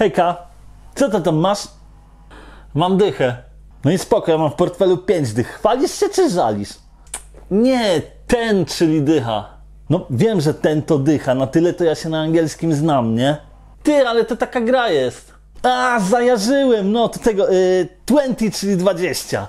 Hejka, co to tam masz? Mam dychę. No i spoko, ja mam w portfelu 5 dych. Chwalisz się czy żalisz? Nie, ten, czyli dycha. No wiem, że ten to dycha, na tyle to ja się na angielskim znam, nie? Ty, ale to taka gra jest. A, zajarzyłem, no to tego, 20, czyli 20.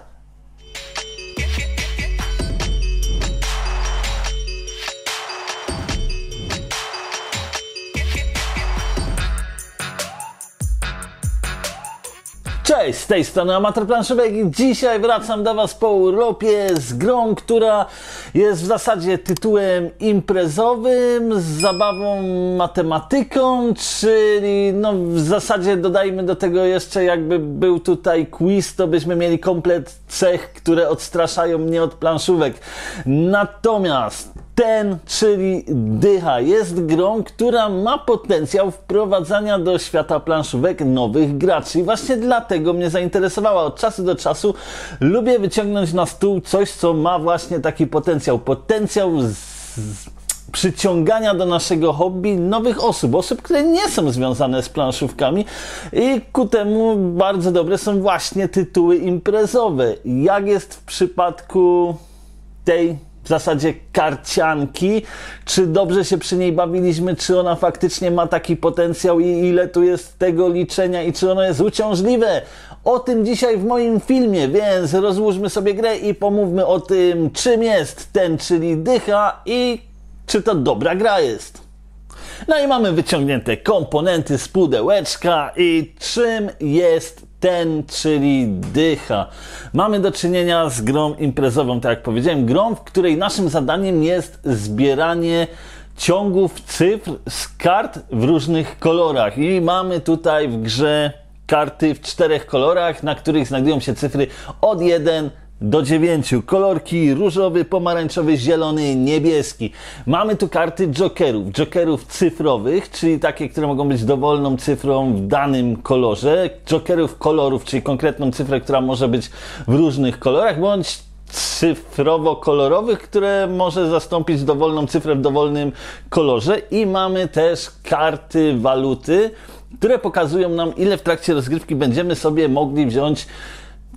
Cześć, z tej strony Amator Planszówek i dzisiaj wracam do Was po Europie z grą, która jest w zasadzie tytułem imprezowym, z zabawą matematyką, czyli no w zasadzie dodajmy do tego jeszcze jakby był tutaj quiz, to byśmy mieli komplet cech, które odstraszają mnie od planszówek. Natomiast TEN, czyli dycha, jest grą, która ma potencjał wprowadzania do świata planszówek nowych graczy i właśnie dlatego mnie zainteresowała. Od czasu do czasu lubię wyciągnąć na stół coś, co ma właśnie taki potencjał. Potencjał przyciągania do naszego hobby nowych osób, które nie są związane z planszówkami i ku temu bardzo dobre są właśnie tytuły imprezowe. Jak jest w przypadku tej w zasadzie karcianki, czy dobrze się przy niej bawiliśmy, czy ona faktycznie ma taki potencjał i ile tu jest tego liczenia i czy ono jest uciążliwe. O tym dzisiaj w moim filmie, więc rozłóżmy sobie grę i pomówmy o tym, czym jest ten, czyli dycha i czy to dobra gra jest. No i mamy wyciągnięte komponenty z pudełeczka i czym jest ten, czyli dycha. Mamy do czynienia z grą imprezową, tak jak powiedziałem, grą, w której naszym zadaniem jest zbieranie ciągów cyfr z kart w różnych kolorach. I mamy tutaj w grze karty w 4 kolorach, na których znajdują się cyfry od 1 do 9. Kolorki różowy, pomarańczowy, zielony, niebieski. Mamy tu karty jokerów. Jokerów cyfrowych, czyli takie, które mogą być dowolną cyfrą w danym kolorze. Jokerów kolorów, czyli konkretną cyfrę, która może być w różnych kolorach, bądź cyfrowo-kolorowych, które może zastąpić dowolną cyfrę w dowolnym kolorze. I mamy też karty waluty, które pokazują nam, ile w trakcie rozgrywki będziemy sobie mogli wziąć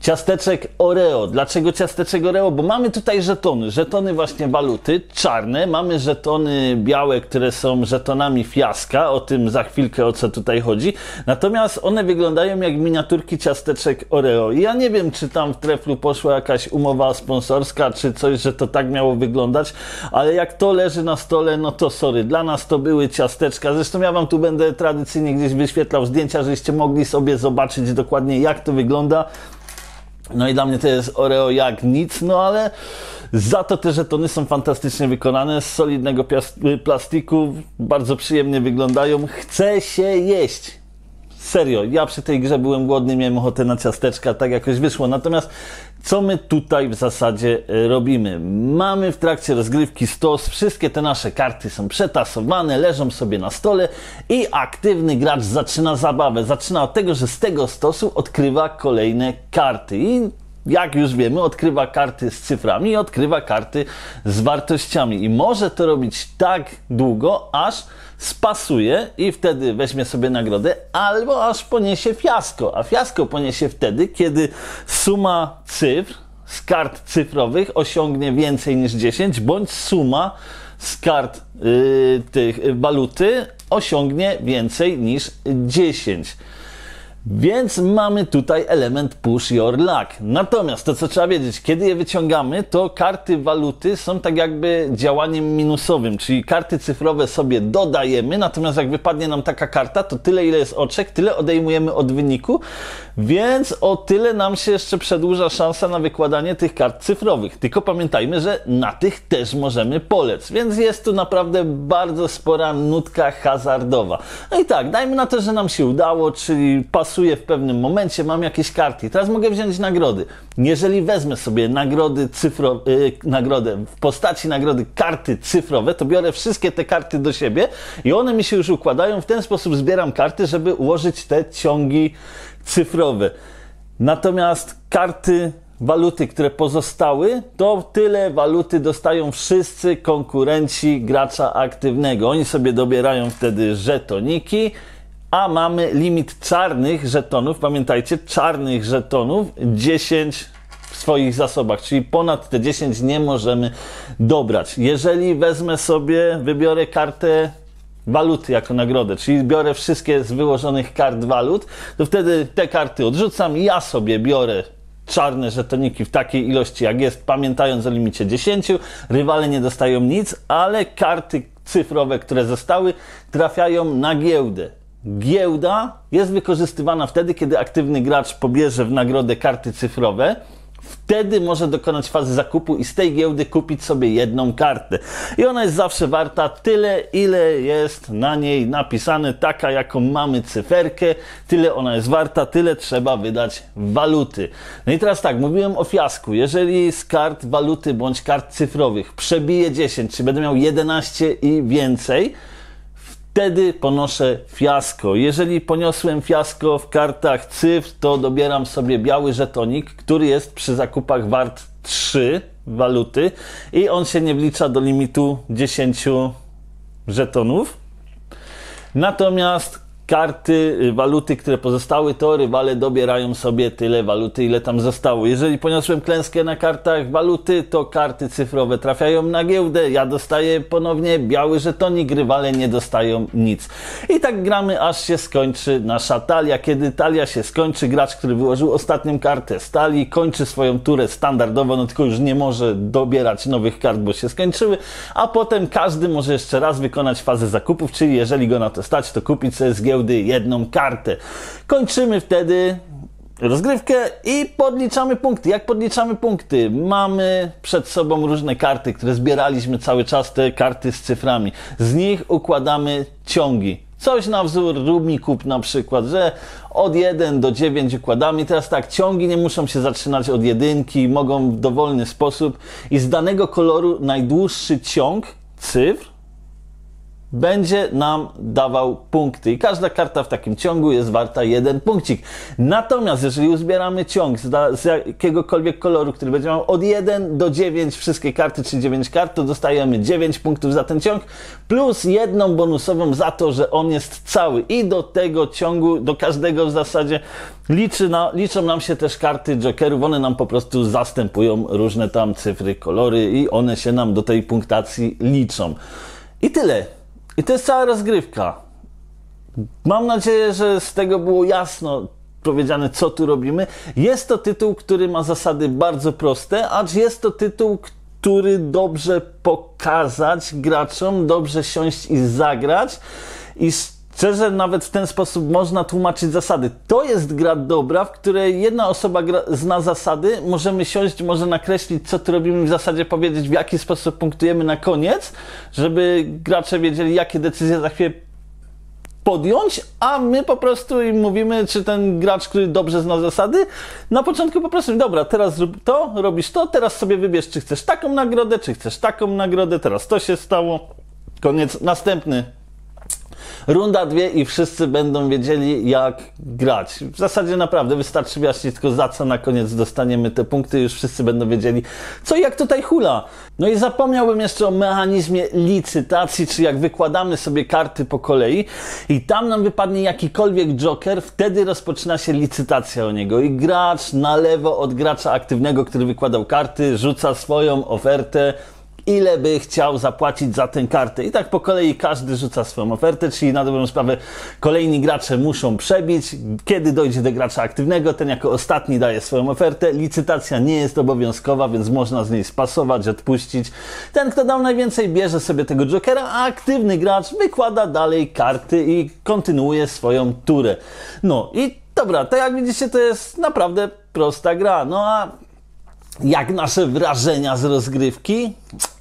ciasteczek Oreo. Dlaczego ciasteczek Oreo? Bo mamy tutaj żetony. Żetony właśnie waluty, czarne. Mamy żetony białe, które są żetonami fiaska. O tym za chwilkę, o co tutaj chodzi. Natomiast one wyglądają jak miniaturki ciasteczek Oreo. I ja nie wiem, czy tam w Treflu poszła jakaś umowa sponsorska, czy coś, że to tak miało wyglądać. Ale jak to leży na stole, no to sorry. Dla nas to były ciasteczka. Zresztą ja Wam tu będę tradycyjnie gdzieś wyświetlał zdjęcia, żebyście mogli sobie zobaczyć dokładnie, jak to wygląda. No i dla mnie to jest Oreo jak nic, no ale za to te żetony są fantastycznie wykonane, z solidnego plastiku, bardzo przyjemnie wyglądają, chce się jeść. Serio, ja przy tej grze byłem głodny, miałem ochotę na ciasteczka, tak jakoś wyszło. Natomiast co my tutaj w zasadzie robimy? Mamy w trakcie rozgrywki stos, wszystkie te nasze karty są przetasowane, leżą sobie na stole i aktywny gracz zaczyna zabawę. Zaczyna od tego, że z tego stosu odkrywa kolejne karty i jak już wiemy, odkrywa karty z cyframi i odkrywa karty z wartościami. I może to robić tak długo, aż spasuje i wtedy weźmie sobie nagrodę, albo aż poniesie fiasko. A fiasko poniesie wtedy, kiedy suma cyfr z kart cyfrowych osiągnie więcej niż 10, bądź suma z kart waluty osiągnie więcej niż 10. Więc mamy tutaj element push your luck. Natomiast to, co trzeba wiedzieć, kiedy je wyciągamy, to karty waluty są tak jakby działaniem minusowym, czyli karty cyfrowe sobie dodajemy, natomiast jak wypadnie nam taka karta, to tyle, ile jest oczek, tyle odejmujemy od wyniku, więc o tyle nam się jeszcze przedłuża szansa na wykładanie tych kart cyfrowych. Tylko pamiętajmy, że na tych też możemy polec, więc jest tu naprawdę bardzo spora nutka hazardowa. No i tak, dajmy na to, że nam się udało, czyli pasuje w pewnym momencie, mam jakieś karty. Teraz mogę wziąć nagrody. Jeżeli wezmę sobie nagrody cyfrowe, nagrodę w postaci nagrody karty cyfrowe, to biorę wszystkie te karty do siebie i one mi się już układają. W ten sposób zbieram karty, żeby ułożyć te ciągi cyfrowe. Natomiast karty waluty, które pozostały, to tyle waluty dostają wszyscy konkurenci gracza aktywnego. Oni sobie dobierają wtedy żetoniki, a mamy limit czarnych żetonów, pamiętajcie, czarnych żetonów 10 w swoich zasobach, czyli ponad te 10 nie możemy dobrać. Jeżeli wezmę sobie, wybiorę kartę waluty jako nagrodę, czyli biorę wszystkie z wyłożonych kart walut, to wtedy te karty odrzucam i ja sobie biorę czarne żetoniki w takiej ilości jak jest, pamiętając o limicie 10, rywale nie dostają nic, ale karty cyfrowe, które zostały, trafiają na giełdę. Giełda jest wykorzystywana wtedy, kiedy aktywny gracz pobierze w nagrodę karty cyfrowe, wtedy może dokonać fazy zakupu i z tej giełdy kupić sobie jedną kartę. I ona jest zawsze warta tyle, ile jest na niej napisane, taka jaką mamy cyferkę, tyle ona jest warta, tyle trzeba wydać waluty. No i teraz tak, mówiłem o fiasku. Jeżeli z kart waluty bądź kart cyfrowych przebiję 10, czy będę miał 11 i więcej, wtedy ponoszę fiasko. Jeżeli poniosłem fiasko w kartach cyfr, to dobieram sobie biały żetonik, który jest przy zakupach wart 3 waluty i on się nie wlicza do limitu 10 żetonów. Natomiast karty waluty, które pozostały, to rywale dobierają sobie tyle waluty, ile tam zostało. Jeżeli poniosłem klęskę na kartach waluty, to karty cyfrowe trafiają na giełdę, ja dostaję ponownie biały żetonik, rywale nie dostają nic. I tak gramy, aż się skończy nasza talia. Kiedy talia się skończy, gracz, który wyłożył ostatnią kartę z talii, kończy swoją turę standardowo, no tylko już nie może dobierać nowych kart, bo się skończyły, a potem każdy może jeszcze raz wykonać fazę zakupów, czyli jeżeli go na to stać, to kupić sobie z giełdy jedną kartę. Kończymy wtedy rozgrywkę i podliczamy punkty. Jak podliczamy punkty? Mamy przed sobą różne karty, które zbieraliśmy cały czas, te karty z cyframi. Z nich układamy ciągi. Coś na wzór Rumikub na przykład, że od 1 do 9 układamy. Teraz tak, ciągi nie muszą się zaczynać od jedynki, mogą w dowolny sposób i z danego koloru najdłuższy ciąg cyfr będzie nam dawał punkty i każda karta w takim ciągu jest warta 1 punkcik. Natomiast jeżeli uzbieramy ciąg z jakiegokolwiek koloru, który będzie miał od 1 do 9 wszystkie karty, czyli 9 kart, to dostajemy 9 punktów za ten ciąg plus jedną bonusową za to, że on jest cały. I do tego ciągu, do każdego w zasadzie liczą nam się też karty jokerów, one nam po prostu zastępują różne tam cyfry, kolory i one się nam do tej punktacji liczą. I tyle. I to jest cała rozgrywka. Mam nadzieję, że z tego było jasno powiedziane, co tu robimy. Jest to tytuł, który ma zasady bardzo proste, acz jest to tytuł, który dobrze pokazać graczom, dobrze siąść i zagrać. I szczerze, nawet w ten sposób można tłumaczyć zasady. To jest gra dobra, w której jedna osoba zna zasady, możemy siąść, może nakreślić, co tu robimy, w zasadzie powiedzieć, w jaki sposób punktujemy na koniec, żeby gracze wiedzieli, jakie decyzje za chwilę podjąć, a my po prostu im mówimy, czy ten gracz, który dobrze zna zasady, na początku po prostu, dobra, teraz zrób to, robisz to, teraz sobie wybierz, czy chcesz taką nagrodę, czy chcesz taką nagrodę, teraz to się stało, koniec, następny. Runda 2 i wszyscy będą wiedzieli, jak grać. W zasadzie naprawdę wystarczy wyjaśnić tylko, za co na koniec dostaniemy te punkty, już wszyscy będą wiedzieli, co i jak tutaj hula. No i zapomniałbym jeszcze o mechanizmie licytacji, czy jak wykładamy sobie karty po kolei i tam nam wypadnie jakikolwiek joker, wtedy rozpoczyna się licytacja o niego i gracz na lewo od gracza aktywnego, który wykładał karty, rzuca swoją ofertę, ile by chciał zapłacić za tę kartę. I tak po kolei każdy rzuca swoją ofertę, czyli na dobrą sprawę kolejni gracze muszą przebić. Kiedy dojdzie do gracza aktywnego, ten jako ostatni daje swoją ofertę. Licytacja nie jest obowiązkowa, więc można z niej spasować, odpuścić. Ten, kto dał najwięcej, bierze sobie tego jokera, a aktywny gracz wykłada dalej karty i kontynuuje swoją turę. No i dobra, to jak widzicie, to jest naprawdę prosta gra. No a jak nasze wrażenia z rozgrywki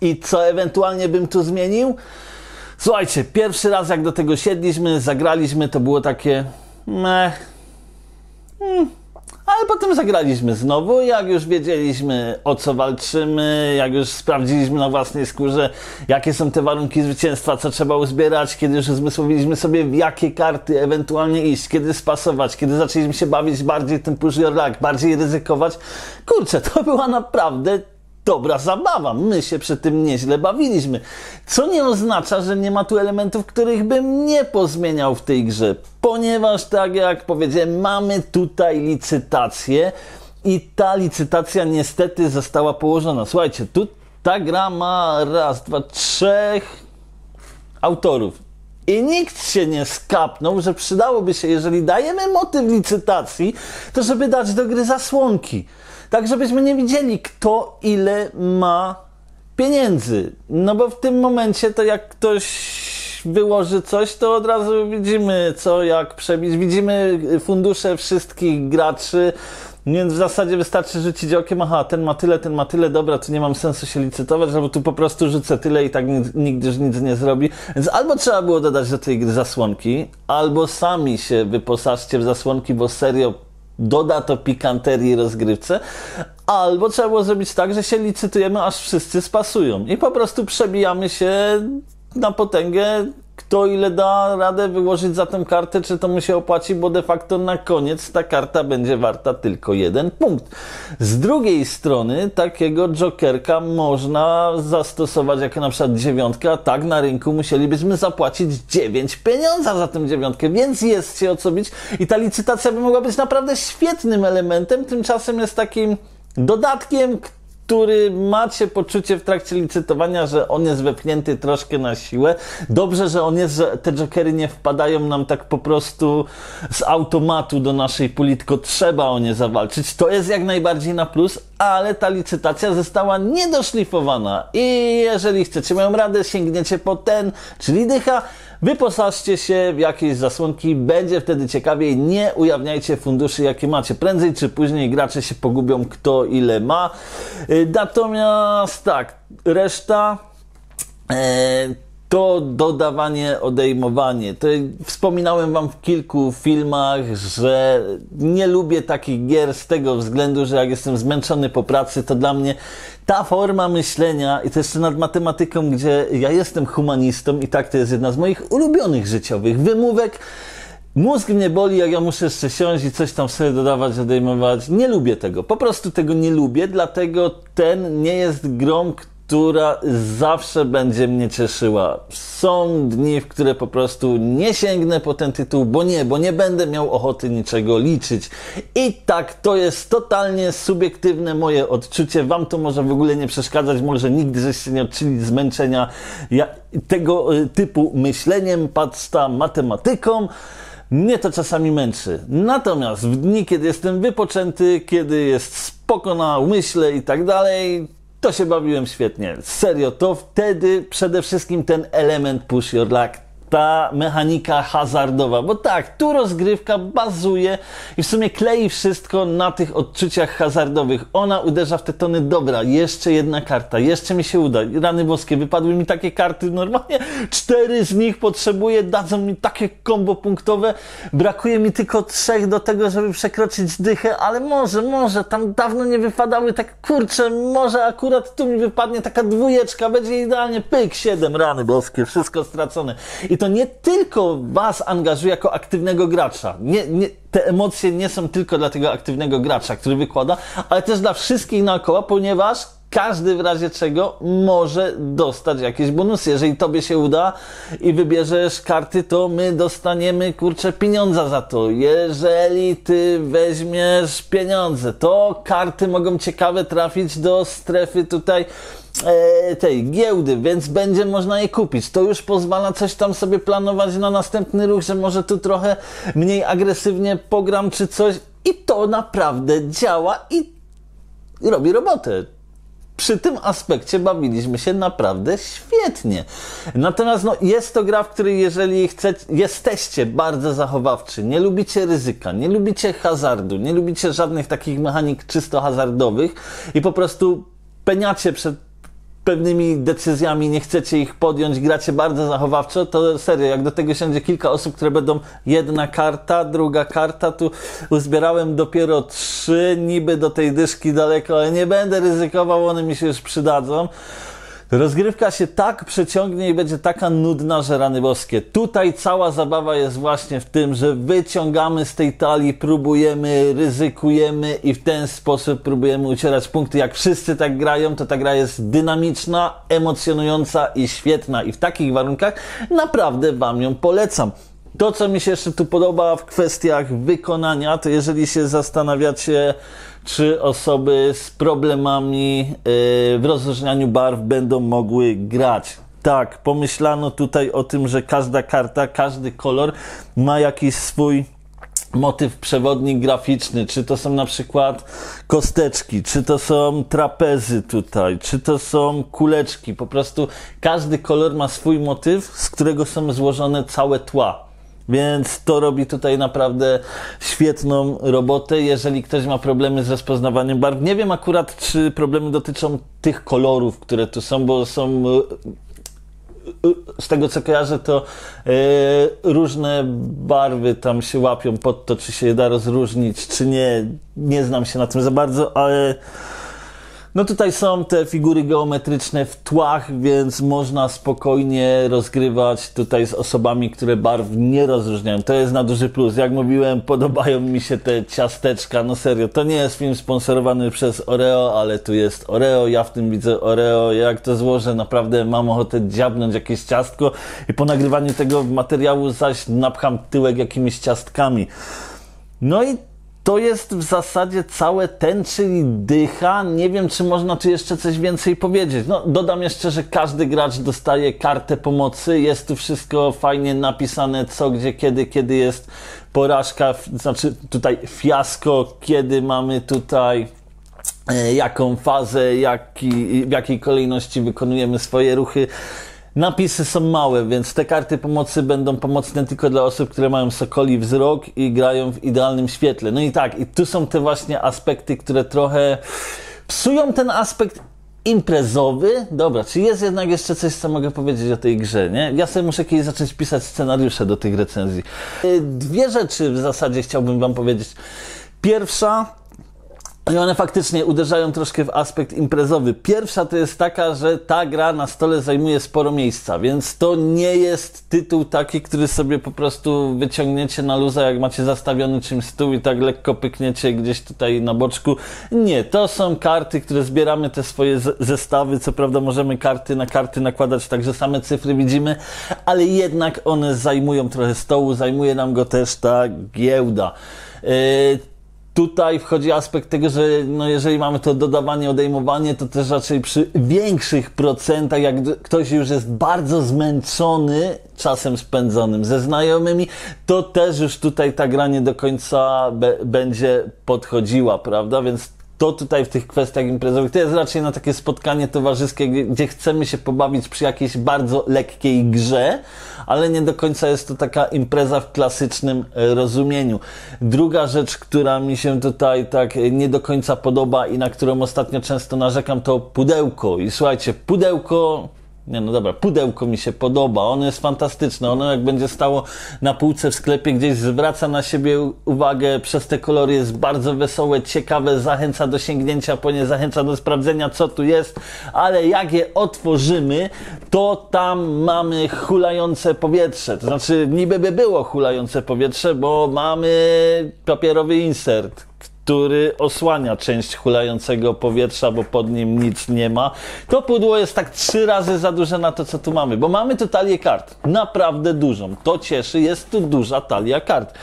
i co ewentualnie bym tu zmienił? Słuchajcie, pierwszy raz jak do tego siedliśmy, zagraliśmy, to było takie ale potem zagraliśmy znowu, jak już wiedzieliśmy, o co walczymy, jak już sprawdziliśmy na własnej skórze, jakie są te warunki zwycięstwa, co trzeba uzbierać, kiedy już uzmysłowiliśmy sobie, w jakie karty ewentualnie iść, kiedy spasować, kiedy zaczęliśmy się bawić bardziej tym push your luck, bardziej ryzykować. Kurczę, to była naprawdę dobra zabawa. My się przy tym nieźle bawiliśmy. Co nie oznacza, że nie ma tu elementów, których bym nie pozmieniał w tej grze. Ponieważ, tak jak powiedziałem, mamy tutaj licytację i ta licytacja niestety została położona. Słuchajcie, tu ta gra ma raz, dwa, trzech autorów. I nikt się nie skapnął, że przydałoby się, jeżeli dajemy motyw licytacji, to żeby dać do gry zasłonki. Tak, żebyśmy nie widzieli, kto ile ma pieniędzy. No bo w tym momencie to jak ktoś wyłoży coś, to od razu widzimy co, jak przebić. Widzimy fundusze wszystkich graczy, więc w zasadzie wystarczy rzucić okiem, aha, ten ma tyle, dobra, tu nie mam sensu się licytować, albo tu po prostu rzucę tyle i tak nigdy już nic nie zrobi. Więc albo trzeba było dodać do tej gry zasłonki, albo sami się wyposażcie w zasłonki, bo serio doda to pikanterii rozgrywce, albo trzeba było zrobić tak, że się licytujemy, aż wszyscy spasują i po prostu przebijamy się na potęgę, kto ile da radę wyłożyć za tę kartę, czy to mu się opłaci, bo de facto na koniec ta karta będzie warta tylko 1 punkt. Z drugiej strony takiego jokerka można zastosować jako na przykład 9, a tak na rynku musielibyśmy zapłacić 9 pieniądza za tę 9, więc jest się o co bić i ta licytacja by mogła być naprawdę świetnym elementem, tymczasem jest takim dodatkiem, który macie poczucie w trakcie licytowania, że on jest wepchnięty troszkę na siłę. Dobrze, że on jest, że te jokery nie wpadają nam tak po prostu z automatu do naszej puli, tylko trzeba o nie zawalczyć. To jest jak najbardziej na plus, ale ta licytacja została niedoszlifowana i jeżeli chcecie moją radę, sięgniecie po TEN, czyli dycha, wyposażcie się w jakieś zasłonki, będzie wtedy ciekawiej, nie ujawniajcie funduszy jakie macie, prędzej czy później gracze się pogubią kto ile ma. Natomiast tak, reszta to dodawanie, odejmowanie. To wspominałem wam w kilku filmach, że nie lubię takich gier z tego względu, że jak jestem zmęczony po pracy, to dla mnie ta forma myślenia i to jeszcze nad matematyką, gdzie ja jestem humanistą i tak to jest jedna z moich ulubionych życiowych wymówek. Mózg mnie boli, jak ja muszę jeszcze siąść i coś tam sobie dodawać, odejmować. Nie lubię tego. Po prostu tego nie lubię, dlatego ten nie jest grą, która zawsze będzie mnie cieszyła. Są dni, w które po prostu nie sięgnę po ten tytuł, bo nie będę miał ochoty niczego liczyć. I tak, to jest totalnie subiektywne moje odczucie. Wam to może w ogóle nie przeszkadzać, może nigdy żeście nie odczuli zmęczenia tego typu myśleniem, pasta matematyką. Mnie to czasami męczy. Natomiast w dni, kiedy jestem wypoczęty, kiedy jest spoko na umyśle i tak dalej, to się bawiłem świetnie. Serio, to wtedy przede wszystkim ten element push your luck, ta mechanika hazardowa, bo tak, tu rozgrywka bazuje i w sumie klei wszystko na tych odczuciach hazardowych. Ona uderza w te tony, dobra, jeszcze jedna karta, jeszcze mi się uda. Rany boskie, wypadły mi takie karty, normalnie 4 z nich potrzebuję, dadzą mi takie kombo punktowe, brakuje mi tylko 3 do tego, żeby przekroczyć dychę, ale może, tam dawno nie wypadały, tak kurczę, może akurat tu mi wypadnie taka 2, będzie idealnie, pyk, 7, rany boskie, wszystko stracone. I to nie tylko was angażuje jako aktywnego gracza. Te emocje nie są tylko dla tego aktywnego gracza, który wykłada, ale też dla wszystkich naokoło, ponieważ każdy w razie czego może dostać jakieś bonusy. Jeżeli tobie się uda i wybierzesz karty, to my dostaniemy, kurczę, pieniądza za to. Jeżeli ty weźmiesz pieniądze, to karty mogą ciekawe trafić do strefy tutaj tej giełdy, więc będzie można je kupić. To już pozwala coś tam sobie planować na następny ruch, że może tu trochę mniej agresywnie pogram czy coś. I to naprawdę działa i robi robotę. Przy tym aspekcie bawiliśmy się naprawdę świetnie. Natomiast jest to gra, w której jeżeli jesteście bardzo zachowawczy, nie lubicie ryzyka, nie lubicie hazardu, nie lubicie żadnych takich mechanik czysto hazardowych i po prostu peniacie przed pewnymi decyzjami, nie chcecie ich podjąć, gracie bardzo zachowawczo, to serio, jak do tego siądzie kilka osób, które będą jedna karta, druga karta, tu uzbierałem dopiero 3, niby do tej dyszki daleko, ale nie będę ryzykował, one mi się już przydadzą. Rozgrywka się tak przeciągnie i będzie taka nudna, że rany boskie. Tutaj cała zabawa jest właśnie w tym, że wyciągamy z tej talii, próbujemy, ryzykujemy i w ten sposób próbujemy ucierać punkty. Jak wszyscy tak grają, to ta gra jest dynamiczna, emocjonująca i świetna. I w takich warunkach naprawdę Wam ją polecam. To, co mi się jeszcze tu podoba w kwestiach wykonania, to jeżeli się zastanawiacie, czy osoby z problemami w rozróżnianiu barw będą mogły grać. Tak, pomyślano tutaj o tym, że każda karta, każdy kolor ma jakiś swój motyw przewodni graficzny, czy to są na przykład kosteczki, czy to są trapezy tutaj, czy to są kuleczki. Po prostu każdy kolor ma swój motyw, z którego są złożone całe tła. Więc to robi tutaj naprawdę świetną robotę, jeżeli ktoś ma problemy z rozpoznawaniem barw. Nie wiem akurat, czy problemy dotyczą tych kolorów, które tu są, bo są, z tego co kojarzę, to różne barwy tam się łapią pod to, czy się je da rozróżnić, czy nie. Nie znam się na tym za bardzo, ale no tutaj są te figury geometryczne w tłach, więc można spokojnie rozgrywać tutaj z osobami, które barw nie rozróżniają. To jest na duży plus. Jak mówiłem, podobają mi się te ciasteczka. No serio, to nie jest film sponsorowany przez Oreo, ale tu jest Oreo. Ja w tym widzę Oreo. Jak to złożę, naprawdę mam ochotę dziabnąć jakieś ciastko i po nagrywaniu tego materiału zaś napcham tyłek jakimiś ciastkami. No i to jest w zasadzie całe TEN, czyli dycha. Nie wiem, czy można tu jeszcze coś więcej powiedzieć. No, dodam jeszcze, że każdy gracz dostaje kartę pomocy. Jest tu wszystko fajnie napisane, co, gdzie, kiedy jest porażka, znaczy tutaj fiasko, kiedy mamy tutaj jaką fazę, w jakiej kolejności wykonujemy swoje ruchy. Napisy są małe, więc te karty pomocy będą pomocne tylko dla osób, które mają sokoli wzrok i grają w idealnym świetle. No i tak, i tu są te właśnie aspekty, które trochę psują ten aspekt imprezowy. Dobra, czy jest jednak jeszcze coś, co mogę powiedzieć o tej grze, nie? Ja sobie muszę kiedyś zacząć pisać scenariusze do tych recenzji. Dwie rzeczy w zasadzie chciałbym Wam powiedzieć. Pierwsza, i one faktycznie uderzają troszkę w aspekt imprezowy. Pierwsza to jest taka, że ta gra na stole zajmuje sporo miejsca, więc to nie jest tytuł taki, który sobie po prostu wyciągniecie na luza, jak macie zastawiony czymś stół i tak lekko pykniecie gdzieś tutaj na boczku. Nie, to są karty, które zbieramy, te swoje zestawy. Co prawda możemy karty na karty nakładać, także same cyfry widzimy, ale jednak one zajmują trochę stołu, zajmuje nam go też ta giełda. Tutaj wchodzi aspekt tego, że no jeżeli mamy to dodawanie, odejmowanie, to też raczej przy większych procentach, jak ktoś już jest bardzo zmęczony czasem spędzonym ze znajomymi, to też już tutaj ta gra nie do końca będzie podchodziła, prawda? Więc to tutaj w tych kwestiach imprezowych to jest raczej na takie spotkanie towarzyskie, gdzie chcemy się pobawić przy jakiejś bardzo lekkiej grze, ale nie do końca jest to taka impreza w klasycznym rozumieniu. Druga rzecz, która mi się tutaj tak nie do końca podoba i na którą ostatnio często narzekam, to pudełko. I słuchajcie, pudełko... Nie, no dobra, pudełko mi się podoba, ono jest fantastyczne, ono jak będzie stało na półce w sklepie, gdzieś zwraca na siebie uwagę, przez te kolory jest bardzo wesołe, ciekawe, zachęca do sięgnięcia po nie, zachęca do sprawdzenia, co tu jest, ale jak je otworzymy, to tam mamy hulające powietrze, to znaczy niby by było hulające powietrze, bo mamy papierowy insert, który osłania część hulającego powietrza, bo pod nim nic nie ma. To pudło jest tak 3 razy za duże na to, co tu mamy, bo mamy tu talię kart, naprawdę dużą. To cieszy, jest tu duża talia kart,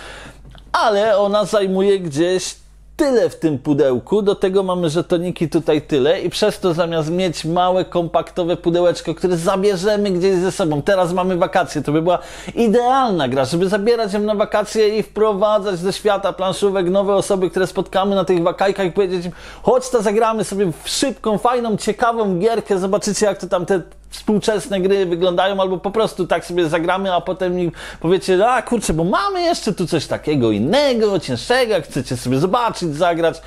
ale ona zajmuje gdzieś tyle w tym pudełku, do tego mamy żetoniki tutaj tyle i przez to zamiast mieć małe, kompaktowe pudełeczko, które zabierzemy gdzieś ze sobą, teraz mamy wakacje, to by była idealna gra, żeby zabierać ją na wakacje i wprowadzać ze świata planszówek nowe osoby, które spotkamy na tych wakajkach i powiedzieć im, chodź to zagramy sobie w szybką, fajną, ciekawą gierkę, zobaczycie jak to tam te współczesne gry wyglądają, albo po prostu tak sobie zagramy, a potem mi powiecie, a kurczę, bo mamy jeszcze tu coś takiego innego, cięższego, jak chcecie sobie zobaczyć, zagrać.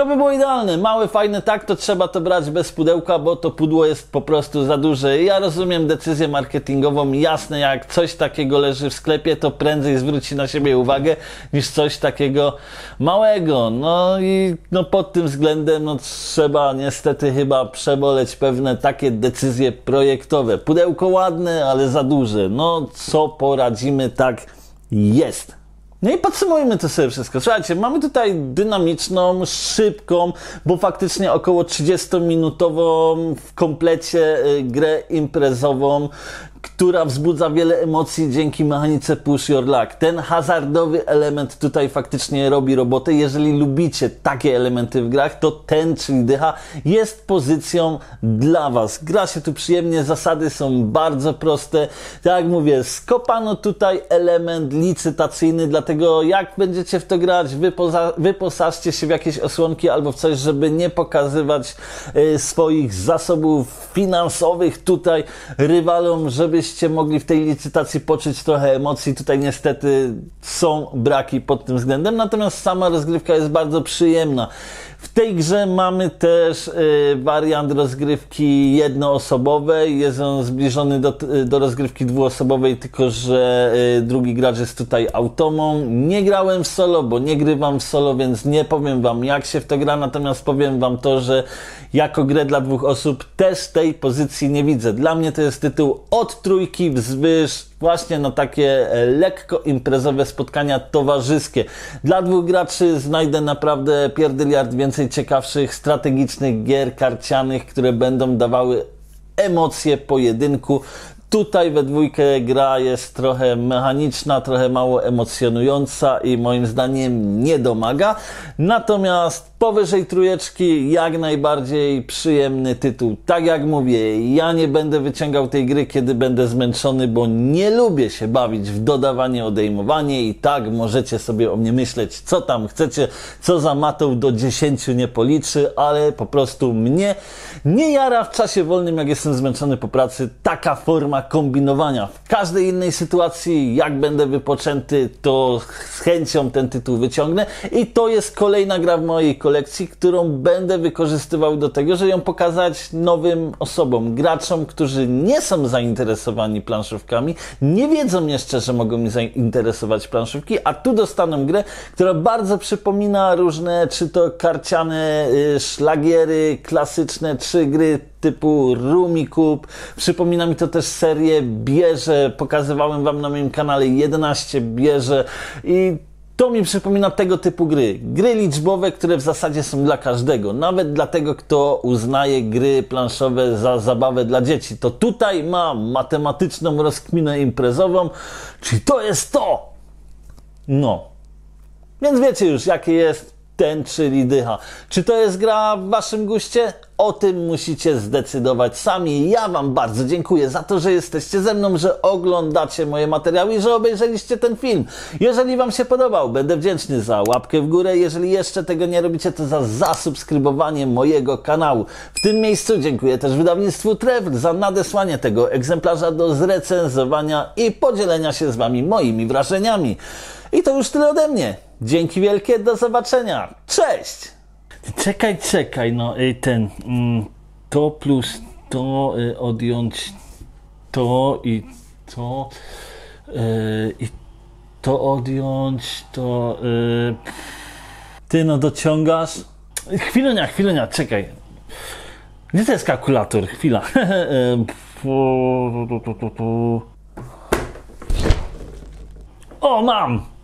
To by było idealne. Małe, fajne, tak, to trzeba to brać bez pudełka, bo to pudło jest po prostu za duże. Ja rozumiem decyzję marketingową, jasne, jak coś takiego leży w sklepie, to prędzej zwróci na siebie uwagę niż coś takiego małego. No i no pod tym względem no, trzeba niestety chyba przeboleć pewne takie decyzje projektowe. Pudełko ładne, ale za duże. No co poradzimy, tak jest. No i podsumujmy to sobie wszystko. Słuchajcie, mamy tutaj dynamiczną, szybką, bo faktycznie około 30-minutową w komplecie grę imprezową, która wzbudza wiele emocji dzięki mechanice Push Your Luck. Ten hazardowy element tutaj faktycznie robi robotę. Jeżeli lubicie takie elementy w grach, to TEN, czyli dycha, jest pozycją dla Was. Gra się tu przyjemnie, zasady są bardzo proste. Tak jak mówię, skopano tutaj element licytacyjny, dlatego jak będziecie w to grać, wyposażcie się w jakieś osłonki albo w coś, żeby nie pokazywać swoich zasobów finansowych tutaj rywalom, żebyście mogli w tej licytacji poczuć trochę emocji. Tutaj niestety są braki pod tym względem, natomiast sama rozgrywka jest bardzo przyjemna. W tej grze mamy też wariant rozgrywki jednoosobowej, jest on zbliżony do rozgrywki dwuosobowej, tylko że drugi gracz jest tutaj automą. Nie grałem w solo, bo nie grywam w solo, więc nie powiem Wam, jak się w to gra, natomiast powiem Wam to, że jako grę dla dwóch osób też tej pozycji nie widzę. Dla mnie to jest tytuł od trójki wzwyż, właśnie na takie lekko imprezowe spotkania towarzyskie. Dla dwóch graczy znajdę naprawdę pierdyliard więcej ciekawszych, strategicznych gier karcianych, które będą dawały emocje pojedynku. Tutaj we dwójkę gra jest trochę mechaniczna, trochę mało emocjonująca i moim zdaniem nie domaga. Natomiast powyżej trójeczki jak najbardziej przyjemny tytuł. Tak jak mówię, ja nie będę wyciągał tej gry, kiedy będę zmęczony, bo nie lubię się bawić w dodawanie, odejmowanie i tak możecie sobie o mnie myśleć, co tam chcecie, co za matą do 10 nie policzy, ale po prostu mnie nie jara w czasie wolnym, jak jestem zmęczony po pracy, taka forma kombinowania. W każdej innej sytuacji, jak będę wypoczęty, to z chęcią ten tytuł wyciągnę i to jest kolejna gra w mojej kolekcji, którą będę wykorzystywał do tego, żeby ją pokazać nowym osobom, graczom, którzy nie są zainteresowani planszówkami, nie wiedzą jeszcze, że mogą mi zainteresować planszówki, a tu dostaną grę, która bardzo przypomina różne, czy to karciane szlagiery klasyczne, czy gry typu Rumikub. Przypomina mi to też serię Bierze. Pokazywałem Wam na moim kanale 11 Bierze i to mi przypomina tego typu gry. Gry liczbowe, które w zasadzie są dla każdego. Nawet dla tego, kto uznaje gry planszowe za zabawę dla dzieci. To tutaj ma matematyczną rozkminę imprezową. Czyli to jest to! No. Więc wiecie już, jakie jest TEN, czyli dycha. Czy to jest gra w Waszym guście? O tym musicie zdecydować sami. Ja Wam bardzo dziękuję za to, że jesteście ze mną, że oglądacie moje materiały i że obejrzeliście ten film. Jeżeli Wam się podobał, będę wdzięczny za łapkę w górę. Jeżeli jeszcze tego nie robicie, to za zasubskrybowanie mojego kanału. W tym miejscu dziękuję też wydawnictwu Trefl za nadesłanie tego egzemplarza do zrecenzowania i podzielenia się z Wami moimi wrażeniami. I to już tyle ode mnie. Dzięki wielkie, do zobaczenia. Cześć! Czekaj, no ten, to plus to, odjąć to i to, i to odjąć, to, ty no dociągasz, chwilunia, czekaj, gdzie to jest kalkulator, chwila, o mam!